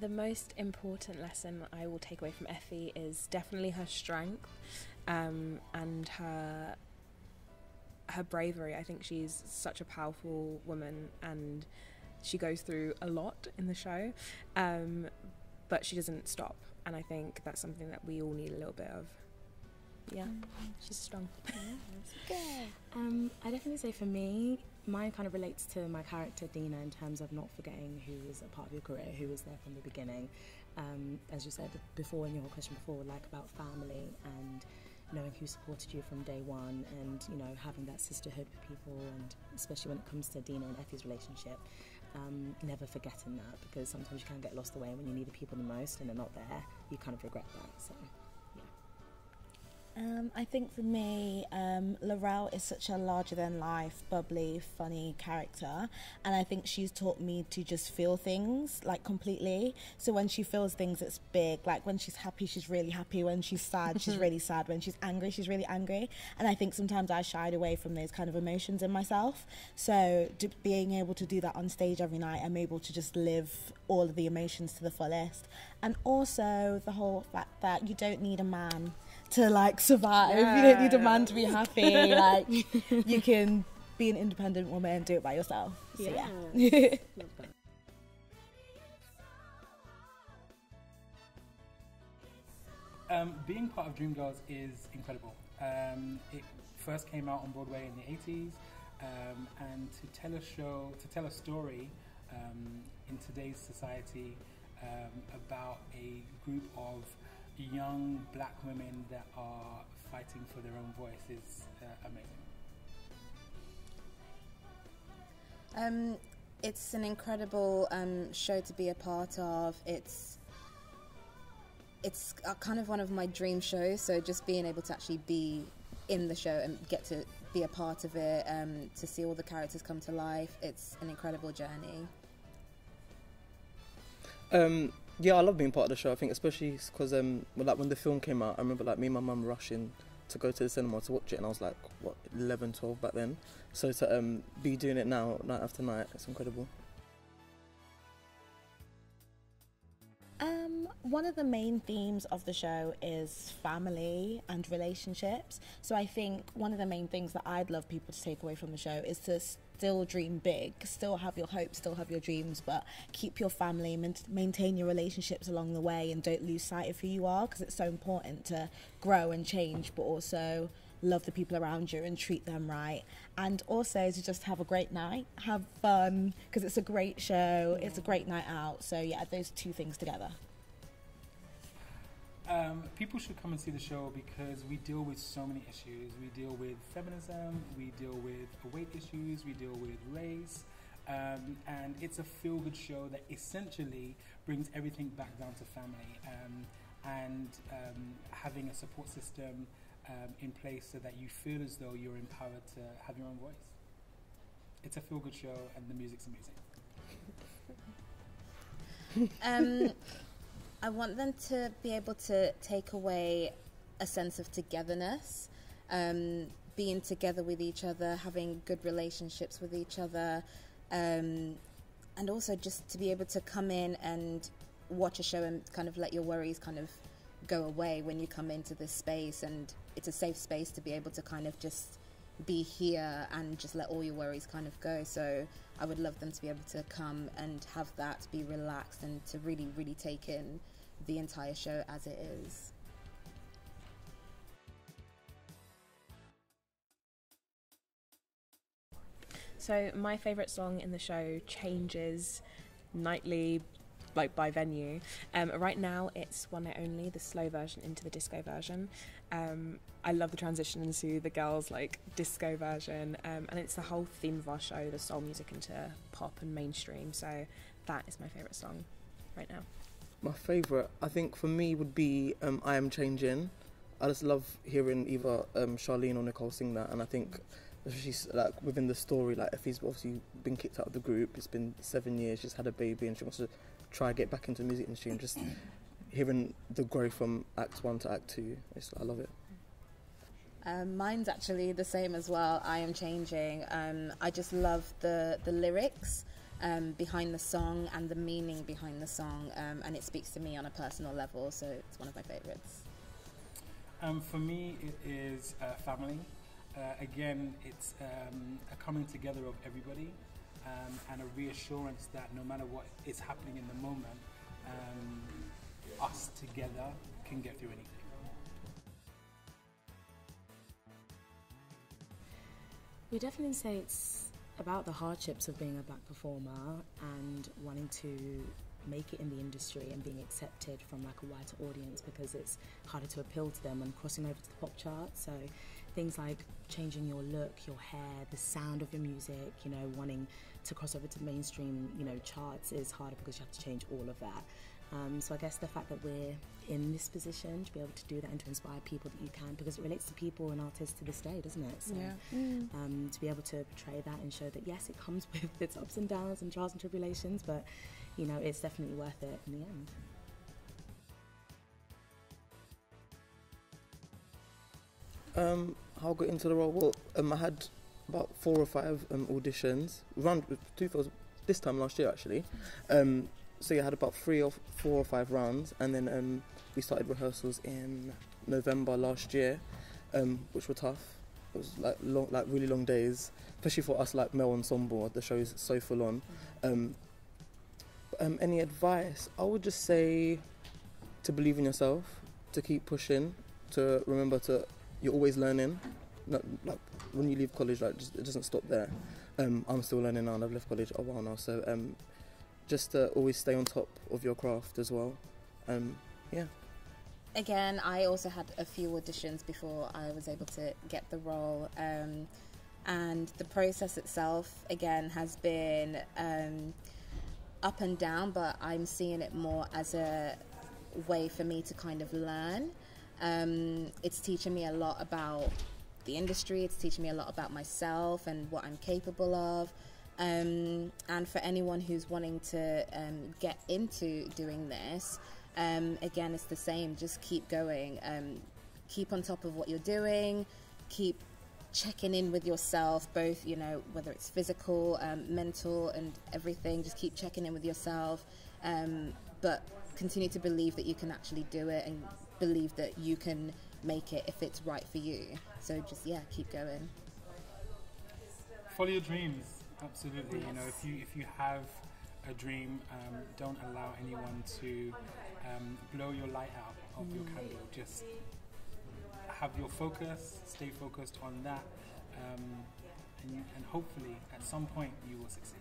The most important lesson I will take away from Effie is definitely her strength and her bravery. I think she's such a powerful woman and she goes through a lot in the show, but she doesn't stop, and I think that's something that we all need a little bit of. Yeah, she's strong. Yeah, I definitely say for me, mine kind of relates to my character Dina in terms of not forgetting who is a part of your career, who was there from the beginning. As you said before in your question before, like about family and knowing who supported you from day one, and you know, having that sisterhood with people, and especially when it comes to Dina and Effie's relationship, never forgetting that, because sometimes you can get lost away when you need the people the most and they're not there. You kind of regret that. So yeah. I think for me, Laurel is such a larger than life, bubbly, funny character, and I think she's taught me to just feel things like completely. So when she feels things, it's big. Like when she's happy, she's really happy. When she's sad, she's really sad. When she's angry, she's really angry. And I think sometimes I shied away from those kind of emotions in myself. So being able to do that on stage every night, I'm able to just live all of the emotions to the fullest. And also the whole fact that you don't need a man to like survive. Yeah. You don't need a man to be happy. Like you can be an independent woman and do it by yourself. So, yeah. Being part of Dreamgirls is incredible. It first came out on Broadway in the 80s, and to tell a story in today's society about a group of young black women that are fighting for their own voice is amazing. It's an incredible show to be a part of. It's kind of one of my dream shows, so just being able to actually be in the show and get to be a part of it, to see all the characters come to life, it's an incredible journey. Yeah, I love being part of the show. I think especially because like when the film came out, I remember like me and my mum rushing to go to the cinema to watch it, and I was like, what, 11, 12 back then. So to be doing it now, night after night, it's incredible. One of the main themes of the show is family and relationships. So I think one of the main things that I'd love people to take away from the show is to still dream big, still have your hopes, still have your dreams, but keep your family, maintain your relationships along the way, and don't lose sight of who you are, because it's so important to grow and change, but also love the people around you and treat them right, and also to just have a great night, have fun, because it's a great show, it's a great night out. So yeah, those two things together. People should come and see the show because we deal with so many issues. We deal with feminism, we deal with weight issues, we deal with race, and it's a feel-good show that essentially brings everything back down to family, and having a support system in place so that you feel as though you're empowered to have your own voice. It's a feel-good show and the music's amazing. I want them to be able to take away a sense of togetherness, being together with each other, having good relationships with each other, and also just to be able to come in and watch a show and kind of let your worries kind of go away when you come into this space. And it's a safe space to be able to kind of just be here and just let all your worries kind of go. So I would love them to be able to come and have that, be relaxed, and to really, really take in the entire show as it is. So my favourite song in the show changes nightly, like by venue. Right now it's One Night Only, the slow version into the disco version. I love the transition into the girls' like disco version, and it's the whole theme of our show, the soul music into pop and mainstream. So that is my favourite song right now. My favourite, I think for me, would be I Am Changing. I just love hearing either Charlene or Nicole sing that, and I think she's like, within the story, like Effie's obviously been kicked out of the group, it's been 7 years, she's had a baby, and she wants to try and get back into the music industry, and just hearing the growth from Act 1 to Act 2, I love it. Mine's actually the same as well, I Am Changing. I just love the lyrics, behind the song and the meaning behind the song, and it speaks to me on a personal level, so it's one of my favorites. For me, it is family. Again, it's a coming together of everybody, and a reassurance that no matter what is happening in the moment, us together can get through anything. We definitely say it's about the hardships of being a black performer and wanting to make it in the industry and being accepted from like a wider audience, because it's harder to appeal to them and crossing over to the pop chart. So things like changing your look, your hair, the sound of your music, you know, wanting to cross over to the mainstream, you know, charts is harder because you have to change all of that. So I guess the fact that we're in this position to be able to do that and to inspire people that you can, because it relates to people and artists to this day, doesn't it? So, yeah. To be able to portray that and show that, yes, it comes with its ups and downs and trials and tribulations, but, you know, it's definitely worth it in the end. How I got into the role? Well, I had about 4 or 5 auditions, this time last year actually. So yeah, I had about 3 or 4 or 5 rounds, and then we started rehearsals in November last year, which were tough. It was like long, like really long days, especially for us like male ensemble. The show is so full on. Any advice? I would just say to believe in yourself, to keep pushing, to remember to you're always learning. Like when you leave college, like it doesn't stop there. I'm still learning now, and I've left college a while now, so. Just to always stay on top of your craft as well, yeah. Again, I also had a few auditions before I was able to get the role, and the process itself, again, has been up and down, but I'm seeing it more as a way for me to kind of learn. It's teaching me a lot about the industry, it's teaching me a lot about myself and what I'm capable of. And for anyone who's wanting to get into doing this, again, it's the same. Just keep going, keep on top of what you're doing, keep checking in with yourself, both, you know, whether it's physical, mental and everything. Just keep checking in with yourself, but continue to believe that you can actually do it and believe that you can make it if it's right for you. So just, yeah, keep going. Follow your dreams. Absolutely, yes. You know, if you have a dream, don't allow anyone to blow your light out of your candle. Just have your focus, stay focused on that, and hopefully at some point you will succeed.